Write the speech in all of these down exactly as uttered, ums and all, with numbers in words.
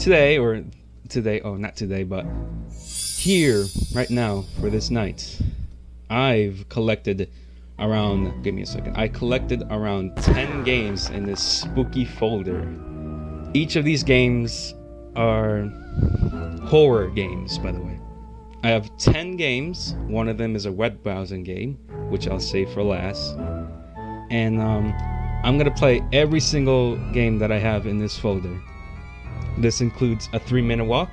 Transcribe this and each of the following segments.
today, or today, oh, not today, but here, right now, for this night, I've collected around, give me a second, I collected around ten games in this spooky folder. Each of these games are horror games, by the way. I have ten games. One of them is a web browsing game, which I'll save for last. And um, I'm gonna play every single game that I have in this folder. This includes a Three Minute Walk,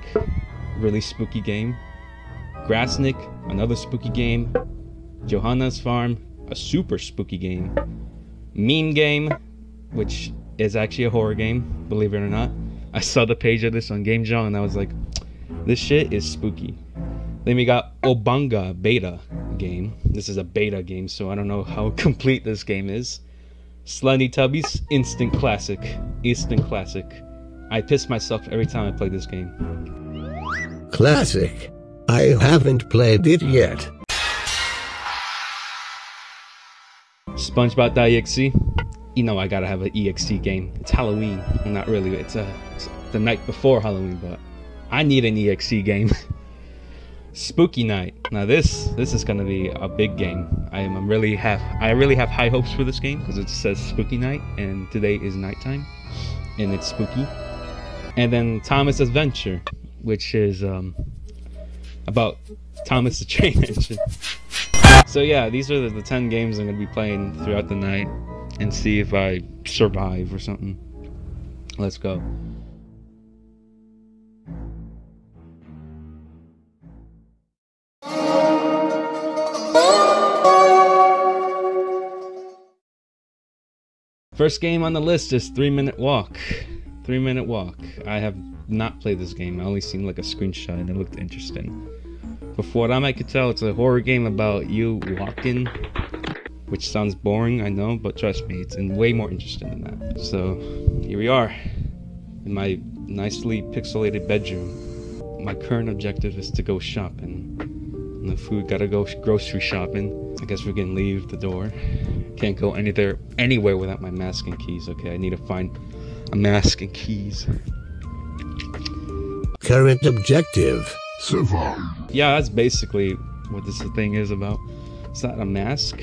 really spooky game. Grassnick, another spooky game. Johan's Farm, a super spooky game. Mean Game, which is actually a horror game, believe it or not. I saw the page of this on Game Jolt and I was like, this shit is spooky. Then we got Obanga Beta game. This is a beta game, so I don't know how complete this game is. Slendytubbies, instant classic. Instant classic. I piss myself every time I play this game. Classic. I haven't played it yet. Spongebob dot E X E. You know I gotta have an E X E game. It's Halloween. Well, not really. It's, a, it's the night before Halloween, but I need an E X E game. Spooky Night. Now this this is gonna be a big game. I am I'm really have I really have high hopes for this game because it says Spooky Night and today is nighttime, and it's spooky. And then Thomas Adventure, which is um, about Thomas the Train Engine. So yeah, these are the, the ten games I'm gonna be playing throughout the night and see if I survive or something. Let's go. First game on the list is Three Minute Walk. Three Minute Walk. I have not played this game. I only seen like a screenshot and it looked interesting. But for what I could tell, it's a horror game about you walking, which sounds boring, I know, but trust me, it's way more interesting than that. So here we are in my nicely pixelated bedroom. My current objective is to go shopping. And if we gotta go grocery shopping, I guess we can leave the door. Can't go anywhere, anywhere without my mask and keys. Okay, I need to find a mask and keys. Current objective, survive. Yeah, that's basically what this thing is about. Is that a mask?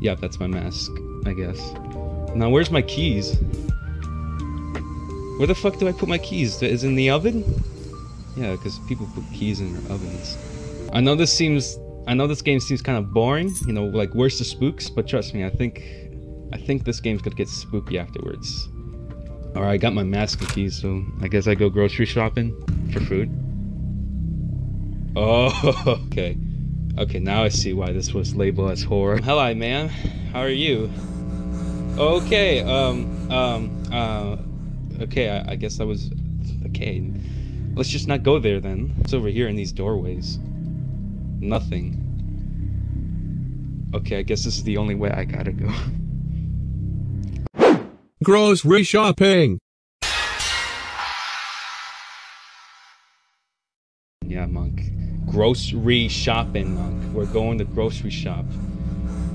Yeah, that's my mask, I guess. Now, where's my keys? Where the fuck do I put my keys? Is it in the oven? Yeah, because people put keys in their ovens. I know this seems... I know this game seems kind of boring, you know, like where's the spooks, but trust me, I think I think this game's gonna get spooky afterwards. Alright, I got my mask and keys, so I guess I go grocery shopping for food. Oh, okay. Okay, now I see why this was labeled as horror. Hello, ma'am. How are you? Okay, um, um, uh, okay, I, I guess I was, okay. Let's just not go there then. It's over here in these doorways. Nothing. Okay, I guess this is the only way I gotta go. Grocery shopping! Yeah, Monk. Grocery shopping, Monk. We're going to grocery shop.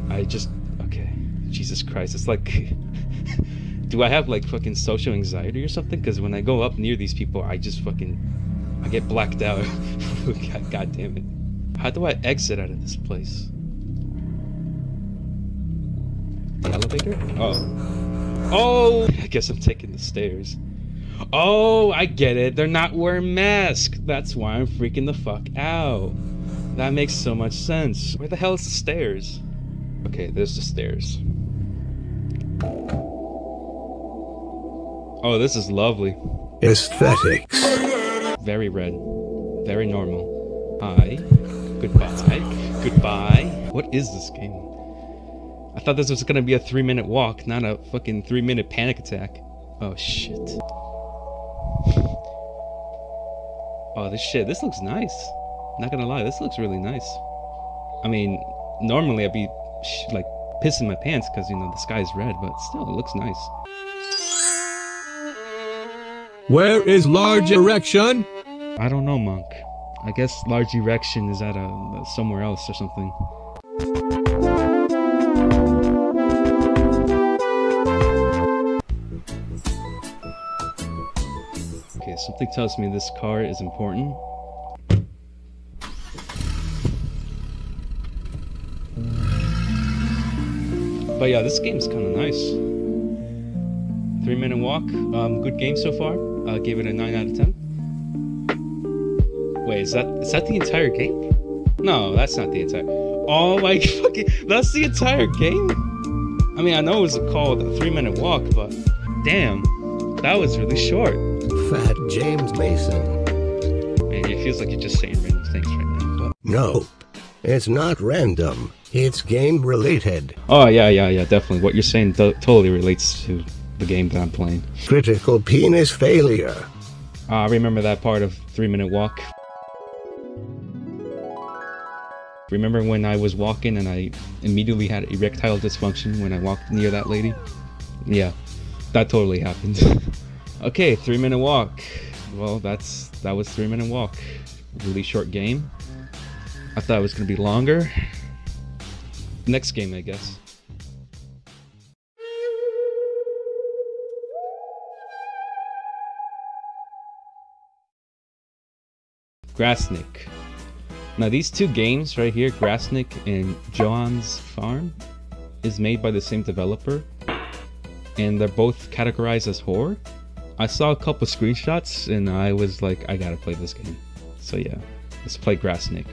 I just... Okay. Jesus Christ, it's like... Do I have, like, fucking social anxiety or something? Because when I go up near these people, I just fucking... I get blacked out. God, God damn it. How do I exit out of this place? The elevator? Oh. Oh! I guess I'm taking the stairs. Oh, I get it. They're not wearing masks. That's why I'm freaking the fuck out. That makes so much sense. Where the hell is the stairs? Okay, there's the stairs. Oh, this is lovely. Aesthetics. Very red. Very normal. Hi. Goodbye. Goodbye. What is this game? I thought this was gonna be a three minute walk, not a fucking three minute panic attack. Oh shit. Oh this shit, this looks nice. Not gonna lie, this looks really nice. I mean, normally I'd be sh like pissing my pants because you know the sky's red, but still it looks nice. Where is large erection? I don't know, Monk. I guess large erection is at a somewhere else or something. something tells me this car is important. But yeah, this game's kind of nice. Three Minute Walk, um, good game so far. Uh, gave it a nine out of ten. Wait, is that is that the entire game? No, that's not the entire. Oh my fucking, that's the entire game? I mean, I know it was called a Three Minute Walk, but damn, that was really short. Fat James Mason. Man, it feels like you're just saying random things right now. But... no, it's not random. It's game related. Oh yeah, yeah, yeah, definitely. What you're saying totally relates to the game that I'm playing. Critical penis failure. Uh, I remember that part of Three Minute Walk. Remember when I was walking and I immediately had erectile dysfunction when I walked near that lady? Yeah, that totally happened. Okay, Three Minute Walk. Well, that's that was Three Minute Walk. Really short game. I thought it was gonna be longer. Next game, I guess. Grassnick. Now these two games right here, Grassnick and Johan's Farm, is made by the same developer, and they're both categorized as horror. I saw a couple screenshots and I was like, I gotta play this game. So yeah, let's play Grassnick.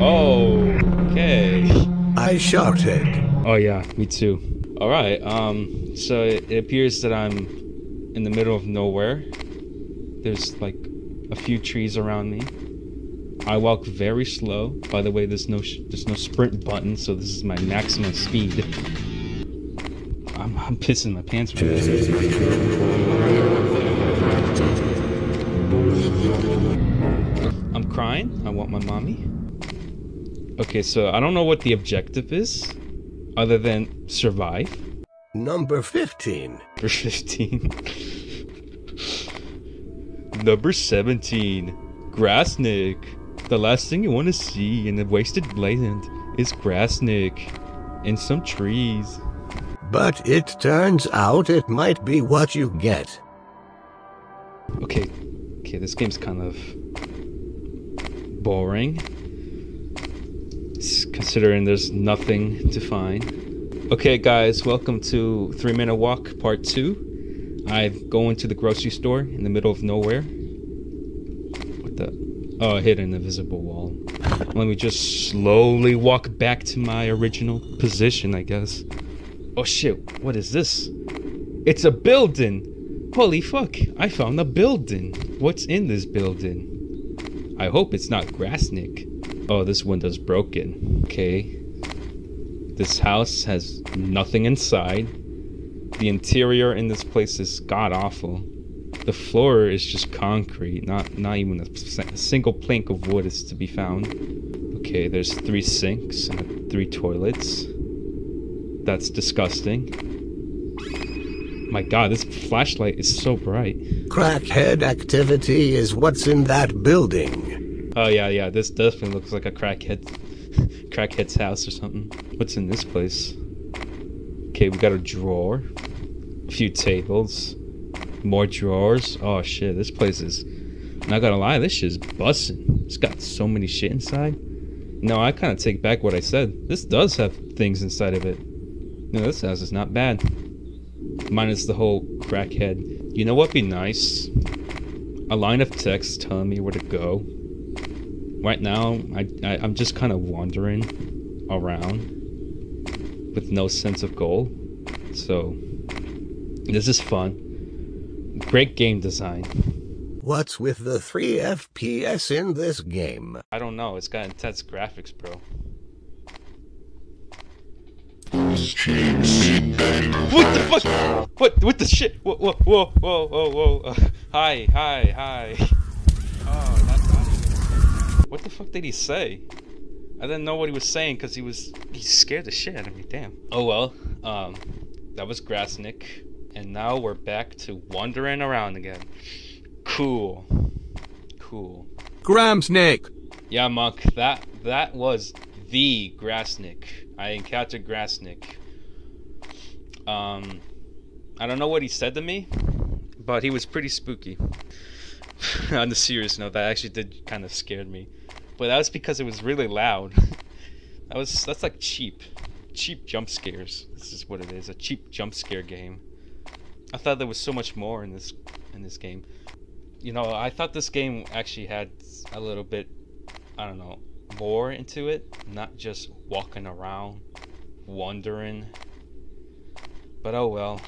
Oh, okay. I shouted. Oh yeah, me too. All right. Um. So it, it appears that I'm in the middle of nowhere. There's like a few trees around me. I walk very slow. By the way, there's no sh there's no sprint button, so this is my maximum speed. I'm, I'm pissing my pants. Right now. I'm crying. I want my mommy. Okay, so I don't know what the objective is, other than survive. Number fifteen. Number fifteen. Number seventeen. Grassnick. The last thing you want to see in the wasted land is Grassnick and some trees. But it turns out it might be what you get. Okay, okay, this game's kind of boring, considering there's nothing to find. Okay guys, welcome to Three Minute Walk Part two. I'm going to the grocery store in the middle of nowhere. What the? Oh, I hit an invisible wall. Let me just slowly walk back to my original position, I guess. Oh shit, what is this? It's a building! Holy fuck, I found a building! What's in this building? I hope it's not Grassnick. Oh, this window's broken. Okay. This house has nothing inside. The interior in this place is god-awful. The floor is just concrete. Not not even a single plank of wood is to be found. Okay, there's three sinks and three toilets. That's disgusting. My god, this flashlight is so bright. Crackhead activity is what's in that building. Oh yeah, yeah, this definitely looks like a crackhead, crackhead's house or something. What's in this place? Okay, we got a drawer, a few tables, more drawers. Oh shit, this place is, not gonna lie, this shit's bussin'. It's got so many shit inside. No, I kind of take back what I said. This does have things inside of it. No, this house is not bad. Minus the whole crackhead. You know what'd be nice? A line of text telling me where to go. Right now, I, I, I'm just kind of wandering around with no sense of goal. So, this is fun. Great game design. What's with the three F P S in this game? I don't know. It's got intense graphics, bro. What the fuck? What? What the shit? Whoa, whoa, whoa, whoa, whoa, whoa. Uh, hi, hi, hi. Oh, that's... what the fuck did he say? I didn't know what he was saying because he was he scared the shit out of me, damn. Oh well, um, that was Grassnick, and now we're back to wandering around again. Cool. Cool. Grassnick! Yeah, Monk, that, that was the Grassnick. I encountered Grassnick. Um, I don't know what he said to me, but he was pretty spooky. On the serious note, that actually did kind of scared me. But that was because it was really loud. That was that's like cheap. Cheap jump scares. This is what it is, a cheap jump scare game. I thought there was so much more in this in this game. You know, I thought this game actually had a little bit, I don't know, more into it, not just walking around, wandering. But oh well.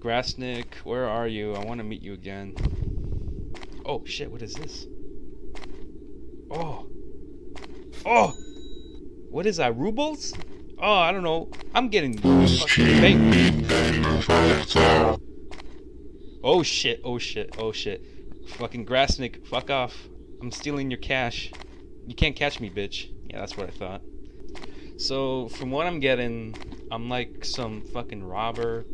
Grassnick, where are you? I want to meet you again. Oh shit, what is this? Oh. Oh! What is that, rubles? Oh, I don't know. I'm getting fucking baked. Oh shit, oh shit, oh shit. Fucking Grassnick, fuck off. I'm stealing your cash. You can't catch me, bitch. Yeah, that's what I thought. So, from what I'm getting, I'm like some fucking robber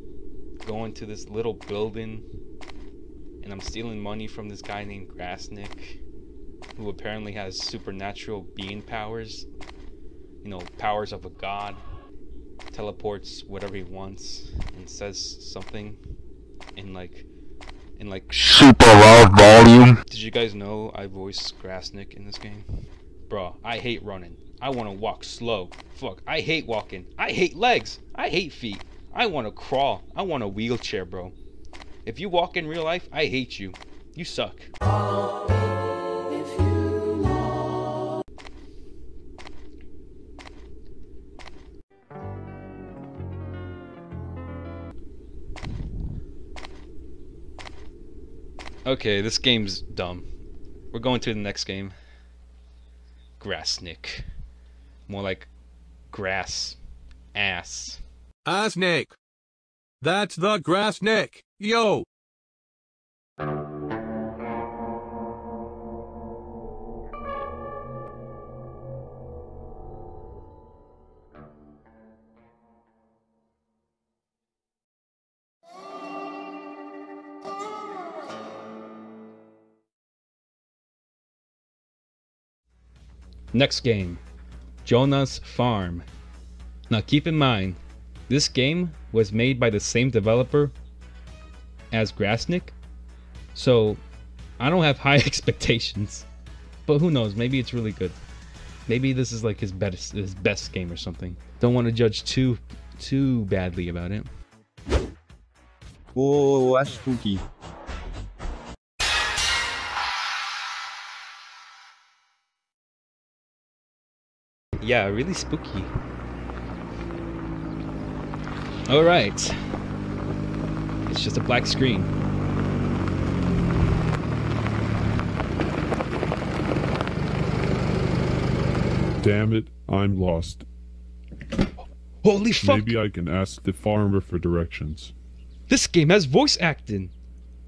going to this little building, and I'm stealing money from this guy named Grassnick, who apparently has supernatural being powers. You know, powers of a god. Teleports whatever he wants, and says something in like in like super loud volume. Did you guys know I voiced Grassnick in this game? Bro, I hate running. I want to walk slow. Fuck, I hate walking. I hate legs. I hate feet. I want to crawl. I want a wheelchair, bro. If you walk in real life, I hate you. You suck. Okay, this game's dumb. We're going to the next game. Grassnick. More like grass. Ass. Assnick. That's the Grassnick. Yo. Next game, Johan's Farm. Now keep in mind, this game was made by the same developer as Grassnick, so I don't have high expectations. But who knows? Maybe it's really good. Maybe this is like his best, his best game or something. Don't want to judge too, too badly about it. Whoa, that's spooky. Yeah, really spooky. All right, it's just a black screen. Damn it, I'm lost. Holy fuck! Maybe I can ask the farmer for directions. This game has voice acting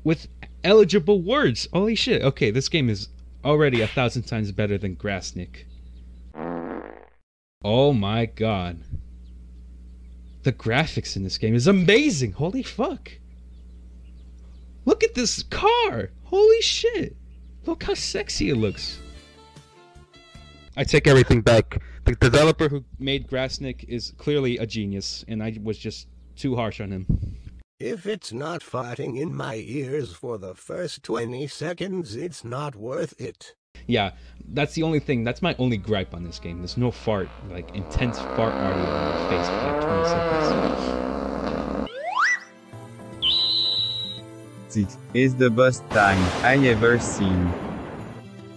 with eligible words. Holy shit! Okay, this game is already a thousand times better than Grassnick. Oh my god. The graphics in this game is amazing. Holy fuck. Look at this car. Holy shit. Look how sexy it looks. I take everything back. The developer who made Grassnick is clearly a genius, and I was just too harsh on him. If it's not farting in my ears for the first twenty seconds, it's not worth it. Yeah, that's the only thing. That's my only gripe on this game. There's no fart, like intense fart audio on your face for like twenty seconds. It is the best time I ever seen.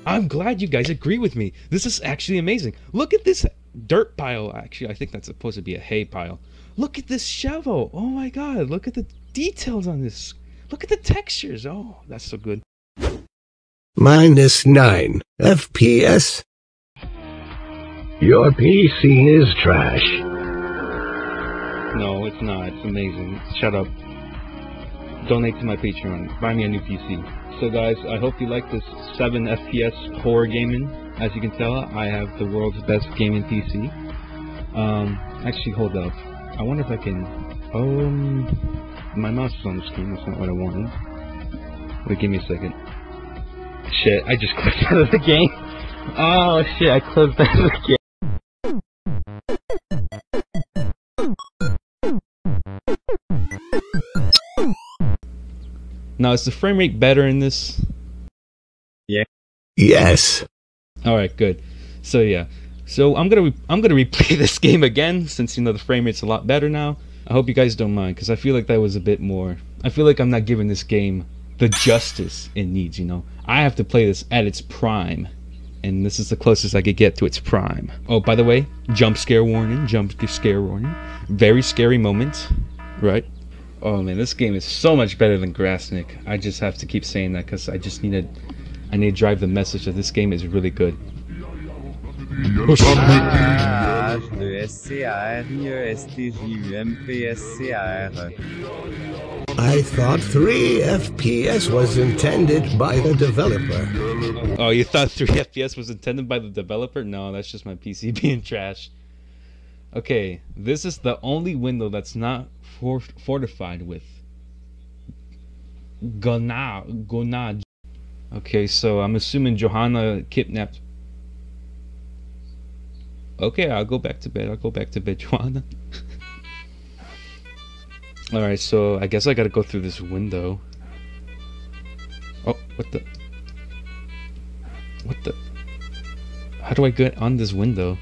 I'm glad you guys agree with me. This is actually amazing. Look at this dirt pile. Actually, I think that's supposed to be a hay pile. Look at this shovel. Oh my god, look at the details on this. Look at the textures. Oh, that's so good. minus nine F P S. Your P C is trash. No, it's not. It's amazing. Shut up. Donate to my Patreon. Buy me a new P C. So guys, I hope you like this seven F P S horror gaming. As you can tell, I have the world's best gaming P C. Um, actually, hold up. I wonder if I can... Um, my mouse is on the screen. That's not what I wanted. Wait, give me a second. Shit, I just clicked out of the game. Oh shit, I closed out of the game. Now, is the frame rate better in this? Yeah. Yes. All right, good. So yeah, so I'm gonna re- I'm gonna replay this game again, since you know the frame rate's a lot better now. I hope you guys don't mind, because I feel like that was a bit more. I feel like I'm not giving this game the justice it needs. You know, I have to play this at its prime, and this is the closest I could get to its prime. Oh, by the way, jump scare warning, jump scare warning, very scary moment, right? Oh man, this game is so much better than Grassnick. I just have to keep saying that because I just need to, I need to drive the message that this game is really good. Ah, de S C A R I E S T J U M P S C A R. I thought three F P S was intended by the developer. Oh, you thought three F P S was intended by the developer? No, that's just my P C being trash. Okay, this is the only window that's not for fortified with Gona Gonaj. Okay, so I'm assuming Johanna kidnapped. Okay, I'll go back to bed. I'll go back to bed, Johanna. Alright, so I guess I gotta go through this window. Oh, what the? What the? How do I get on this window?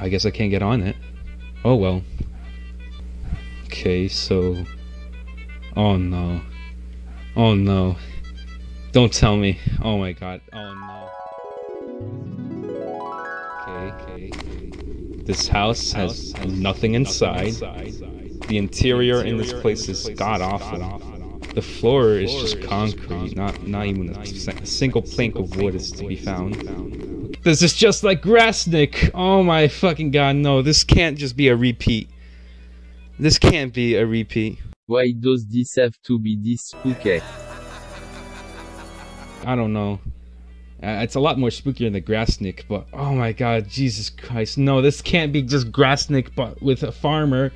I guess I can't get on it. Oh well. Okay, so... Oh no. Oh no. Don't tell me. Oh my god. Oh no. Okay, okay, okay. This house has, house has nothing, nothing inside. inside. The interior, the interior in this place, in this place is god awful. awful. The floor, the floor is just is concrete, concrete, not not even a, a single plank of wood is to be found. found. This is just like Grassnick. Oh my fucking god, no! This can't just be a repeat. This can't be a repeat. Why does this have to be this spooky? I don't know. Uh, it's a lot more spookier than Grassnick, but oh my god, Jesus Christ. No, this can't be just Grassnick, but with a farmer.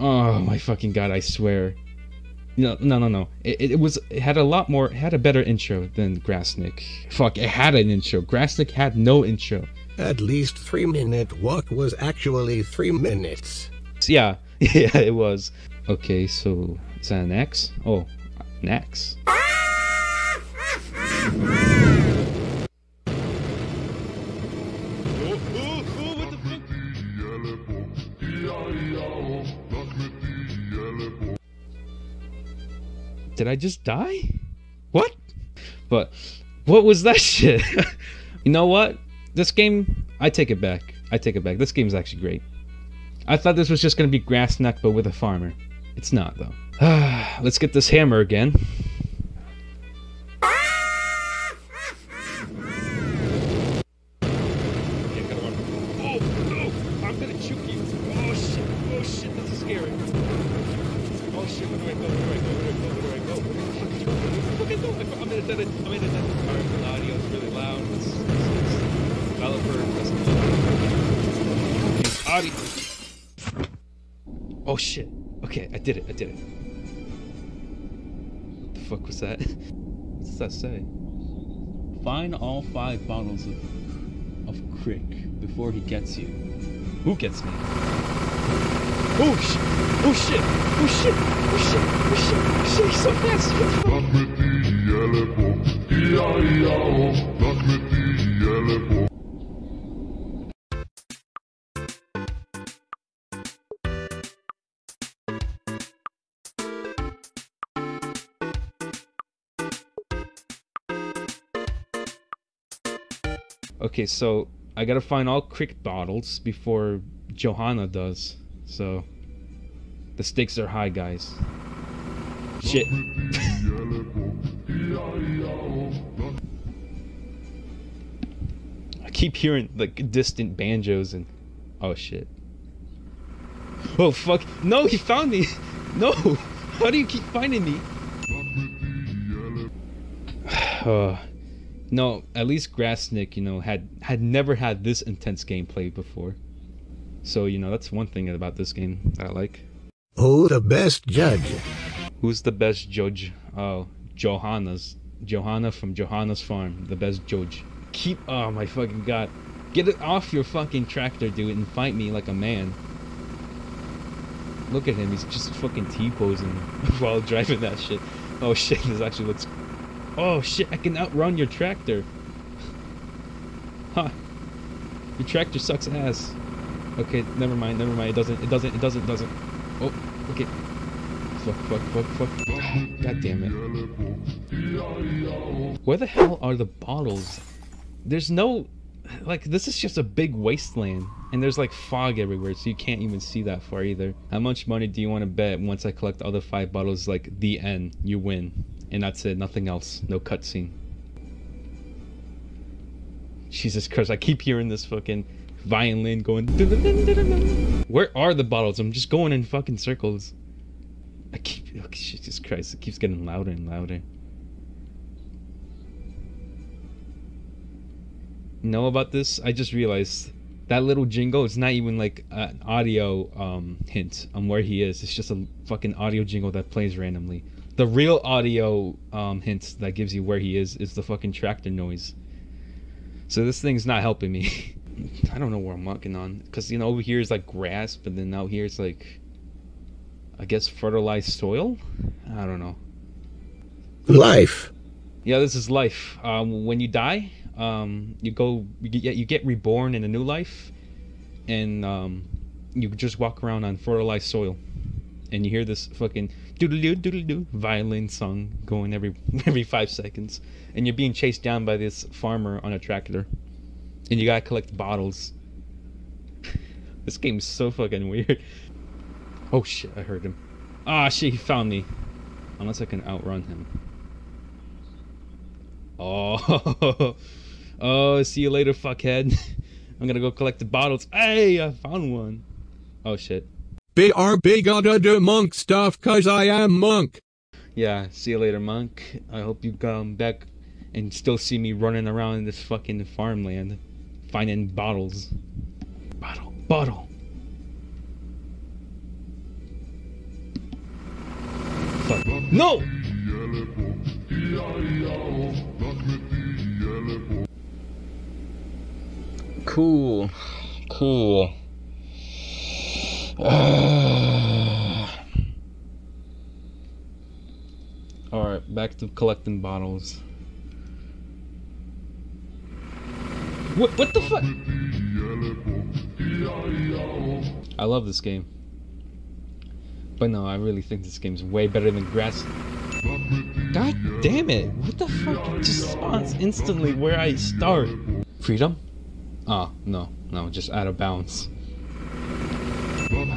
Oh my fucking god, I swear. No, no, no, no. It, it was, it had a lot more, it had a better intro than Grassnick. Fuck, it had an intro. Grassnick had no intro. At least Three Minute Walk was actually three minutes. Yeah, yeah, it was. Okay, so, is that an axe? Oh, an axe. Did I just die? What? But what was that shit? You know what? This game, I take it back. I take it back. This game's actually great. I thought this was just gonna be Grassnick, but with a farmer. It's not though. Let's get this hammer again. Oh shit. Okay, I did it, I did it. What the fuck was that? What does that say? Find all five bottles of of Crick before he gets you. Who gets me? Oh shit! Oh shit! Oh shit! Oh shit! Oh shit! Oh shit! He's so fast! He's so fast. Okay, so I gotta find all Crick bottles before Johanna does. So the stakes are high, guys. Shit. I keep hearing like distant banjos and oh shit. Oh fuck! No, he found me. No, how do you keep finding me? uh. No, at least Grassnick, you know, had had never had this intense gameplay before. So, you know, that's one thing about this game that I like. Who's the best judge? Who's the best judge? Oh, Johanna's. Johanna from Johan's Farm, the best judge. Keep, oh my fucking god. Get it off your fucking tractor, dude, and fight me like a man. Look at him, he's just fucking T-posing while driving that shit. Oh shit, this actually looks... Oh shit, I can outrun your tractor! Huh. Your tractor sucks ass. Okay, never mind, never mind, it doesn't, it doesn't, it doesn't, it doesn't. Oh, okay. Fuck, fuck, fuck, fuck. God damn it. Where the hell are the bottles? There's no... Like, this is just a big wasteland, and there's like fog everywhere, so you can't even see that far either. How much money do you want to bet once I collect all the five bottles, like, the end, you win? And that's it, nothing else, no cutscene. Jesus Christ, I keep hearing this fucking violin going... Where are the bottles? I'm just going in fucking circles. I keep... Oh, Jesus Christ, it keeps getting louder and louder. Know about this? I just realized that little jingle, it's not even like an audio um hint on where he is. It's just a fucking audio jingle that plays randomly. The real audio um hint that gives you where he is is the fucking tractor noise. So this thing's not helping me. I don't know where I'm walking on, because you know, over here is like grass, but then out here it's like, I guess, fertilized soil. I don't know. Life. Yeah, this is life. Um when you die, Um, you go, you get, you get reborn in a new life, and um, you just walk around on fertilized soil, and you hear this fucking doodle-doo doodle-doo violin song going every every five seconds, and you're being chased down by this farmer on a tractor, and you gotta collect bottles. This game is so fucking weird. Oh shit, I heard him. Ah shit, he found me. Unless I can outrun him. Oh. Oh, see you later, fuckhead. I'm gonna go collect the bottles. Hey, I found one. Oh shit. B R B gotta do monk stuff, cause I am monk. Yeah, see you later, monk. I hope you come back and still see me running around in this fucking farmland, finding bottles. Bottle, bottle. Fuck. No! Cool, cool. Uh. All right, back to collecting bottles. What? What the fuck? I love this game, but no, I really think this game's way better than Grass. God damn it! What the fuck? It just spawns instantly where I start. Freedom. Ah, oh, no, no, just out of bounds.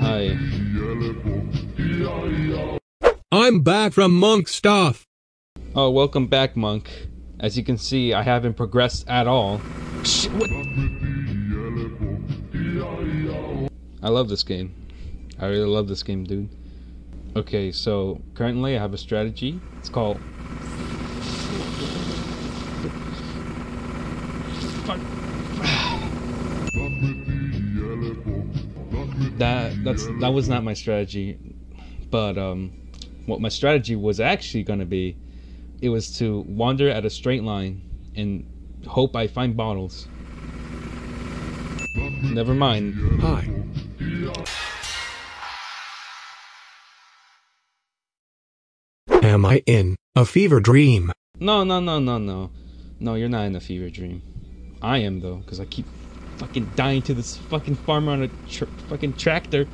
Hi. I'm back from monk stuff. Oh, welcome back, monk. As you can see, I haven't progressed at all. Shit, what? I love this game. I really love this game, dude. Okay, so currently I have a strategy. It's called... Fuck. That that's that was not my strategy, but um, what my strategy was actually gonna be, it was to wander at a straight line and hope I find bottles. Never mind. Hi. Am I in a fever dream? No, no, no, no, no, no. You're not in a fever dream. I am though, because I keep fucking dying to this fucking farmer on a tr fucking tractor.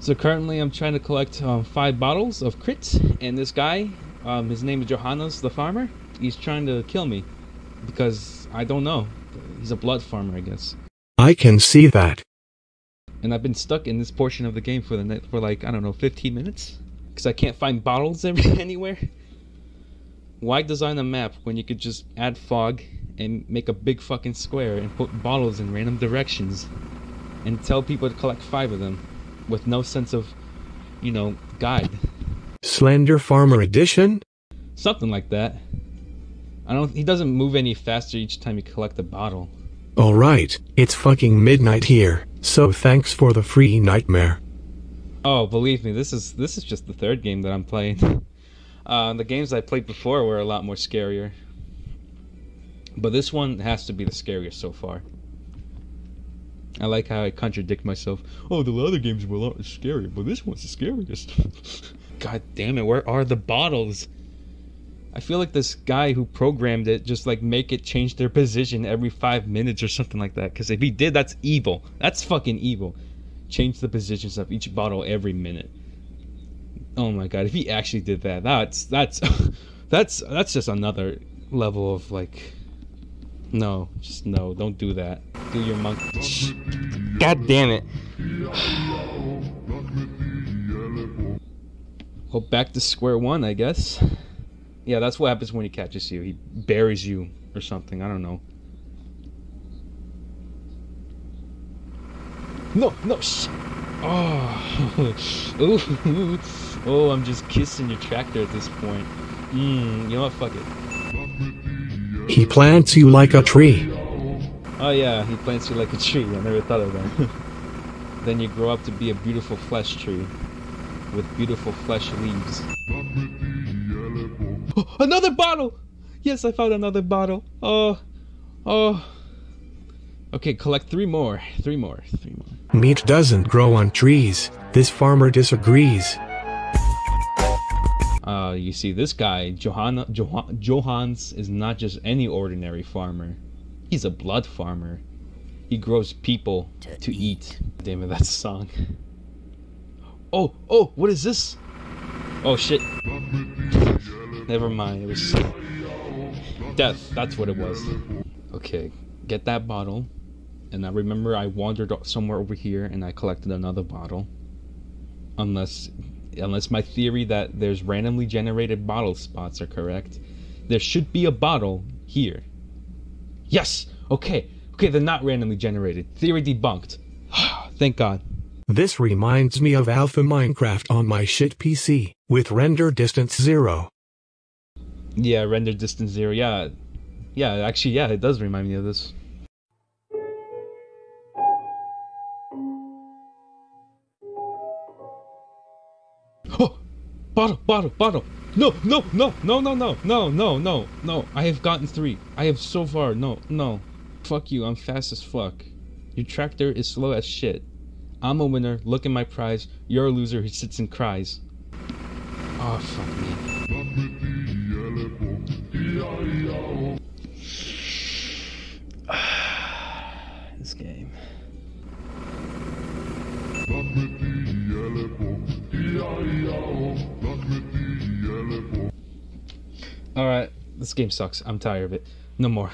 So currently I'm trying to collect um, five bottles of Crit, and this guy, um, his name is Johannes the farmer, he's trying to kill me because I don't know, he's a blood farmer, I guess. I can see that. And I've been stuck in this portion of the game for the net for like, I don't know, fifteen minutes, because I can't find bottles anywhere. Why design a map when you could just add fog and make a big fucking square and put bottles in random directions and tell people to collect five of them with no sense of, you know, guide? Slender Farmer Edition? Something like that. I don't, he doesn't move any faster each time you collect a bottle. Alright, it's fucking midnight here, so thanks for the free nightmare. Oh, believe me, this is, this is just the third game that I'm playing. Uh, the games I played before were a lot more scarier, but this one has to be the scariest so far. I like how I contradict myself. Oh, the other games were a lot scary, but this one's the scariest. God damn it, where are the bottles? I feel like this guy who programmed it just like make it change their position every five minutes or something like that. Because if he did, that's evil. That's fucking evil. Change the positions of each bottle every minute. Oh my god, if he actually did that, that's that's that's that's just another level of like. No, just no, don't do that. Do your monkey. God damn it. Well, back to square one, I guess. Yeah, that's what happens when he catches you. He buries you or something. I don't know. No, no, shit. Oh. Ooh. Oh, I'm just kissing your tractor at this point. Mmm, you know what? Fuck it. He plants you like a tree. Oh, yeah, he plants you like a tree. I never thought of that. Then you grow up to be a beautiful flesh tree with beautiful flesh leaves. Oh, another bottle! Yes, I found another bottle. Oh, oh. Okay, collect three more. Three more. Three more. Meat doesn't grow on trees. This farmer disagrees. Uh, you see, this guy, Johanna, Joh Johan's, is not just any ordinary farmer. He's a blood farmer. He grows people to, to eat. eat. Damn it, that's a song. Oh, oh, what is this? Oh, shit. Never mind, it was death. That's what it was. Okay, get that bottle. And I remember I wandered somewhere over here and I collected another bottle. Unless, unless my theory that there's randomly generated bottle spots are correct, there should be a bottle here. Yes! Okay, okay, they're not randomly generated. Theory debunked. Thank God. This reminds me of Alpha Minecraft on my shit P C, with render distance zero. Yeah, render distance zero, yeah. Yeah, actually, yeah, it does remind me of this. Oh! Bottle, bottle, bottle! No, no, no, no, no, no, no, no, no, no. I have gotten three. I have so far, no, no. Fuck you, I'm fast as fuck. Your tractor is slow as shit. I'm a winner, look at my prize. You're a loser who sits and cries. Oh, fuck me. This game. Alright, this game sucks. I'm tired of it. No more.